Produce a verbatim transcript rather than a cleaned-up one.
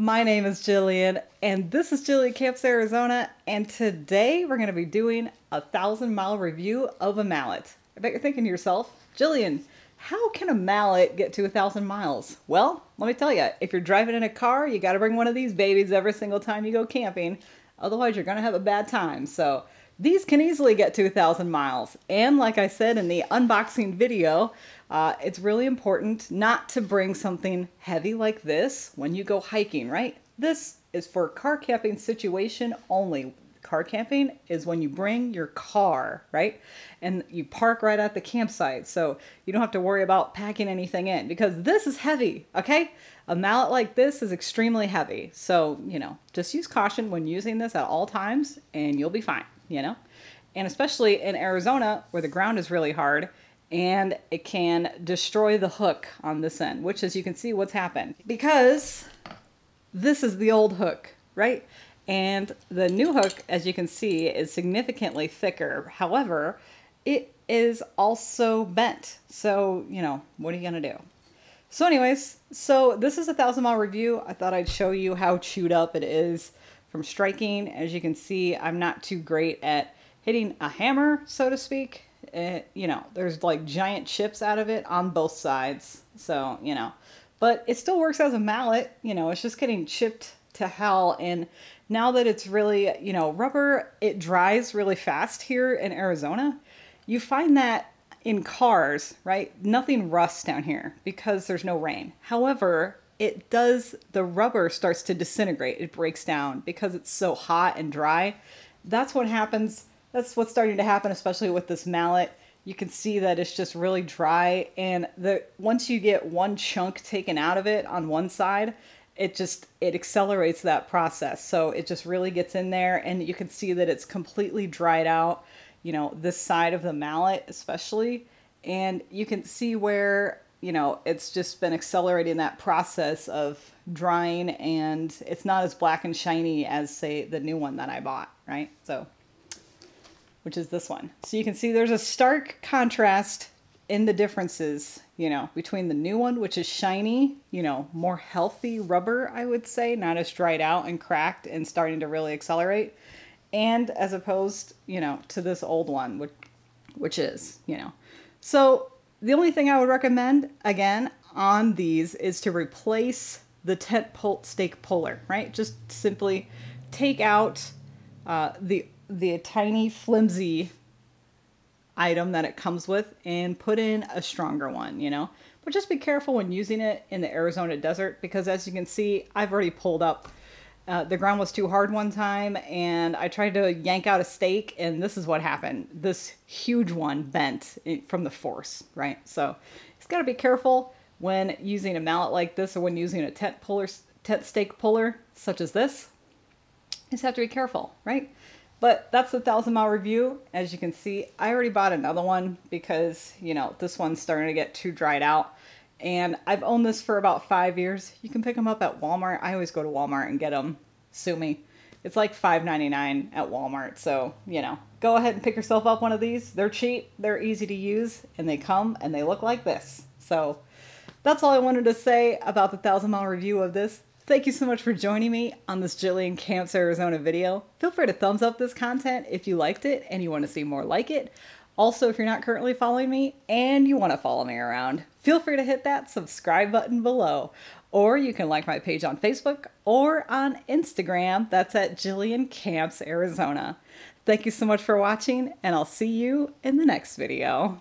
My name is Jillian, and this is Jillian Camps Arizona, and today we're going to be doing a thousand mile review of a mallet. I bet you're thinking to yourself, Jillian, how can a mallet get to a thousand miles? Well, let me tell you, if you're driving in a car, you got to bring one of these babies every single time you go camping, otherwise you're going to have a bad time. So these can easily get to a thousand miles, and like I said in the unboxing video, Uh, it's really important not to bring something heavy like this when you go hiking, right? This is for car camping situation only. Car camping is when you bring your car, right? And you park right at the campsite, so you don't have to worry about packing anything in because this is heavy, okay? A mallet like this is extremely heavy. So, you know, just use caution when using this at all times and you'll be fine, you know? And especially in Arizona where the ground is really hard, and it can destroy the hook on this end, which as you can see what's happened, because this is the old hook, right? And the new hook, as you can see, is significantly thicker. However, it is also bent. So, you know, what are you gonna do? So anyways, so this is a thousand mile review. I thought I'd show you how chewed up it is from striking. As you can see, I'm not too great at hitting a hammer, so to speak. It, you know, there's like giant chips out of it on both sides, so you know, but it still works as a mallet. You know, it's just getting chipped to hell, and now that it's really, you know, rubber, it dries really fast here in Arizona. You find that in cars, right? Nothing rusts down here because there's no rain. However, it does, the rubber starts to disintegrate, it breaks down because it's so hot and dry. That's what happens. That's what's starting to happen, especially with this mallet. You can see that it's just really dry, and the once you get one chunk taken out of it on one side, it just it accelerates that process. So it just really gets in there, and you can see that it's completely dried out, you know, this side of the mallet especially, and you can see where, you know, it's just been accelerating that process of drying, and it's not as black and shiny as, say, the new one that I bought, right? So which is this one. So you can see there's a stark contrast in the differences, you know, between the new one, which is shiny, you know, more healthy rubber, I would say, not as dried out and cracked and starting to really accelerate, and as opposed, you know, to this old one, which, which is, you know. So the only thing I would recommend, again, on these is to replace the tent pole stake puller, right? Just simply take out uh, the the tiny flimsy item that it comes with and put in a stronger one, you know, but just be careful when using it in the Arizona desert, because as you can see, I've already pulled up, uh, the ground was too hard one time and I tried to yank out a stake, and this is what happened. This huge one bent from the force, right? So it's got to be careful when using a mallet like this, or when using a tent puller, tent stake puller such as this. You just have to be careful, right? But that's the thousand mile review. As you can see, I already bought another one because, you know, this one's starting to get too dried out. And I've owned this for about five years. You can pick them up at Walmart. I always go to Walmart and get them. Sue me. It's like five ninety-nine at Walmart. So, you know, go ahead and pick yourself up one of these. They're cheap, they're easy to use, and they come and they look like this. So that's all I wanted to say about the thousand mile review of this. Thank you so much for joining me on this Jillian Camps Arizona video. Feel free to thumbs up this content if you liked it and you want to see more like it. Also, if you're not currently following me and you want to follow me around, feel free to hit that subscribe button below. Or you can like my page on Facebook or on Instagram. That's at Jillian Camps Arizona. Thank you so much for watching, and I'll see you in the next video.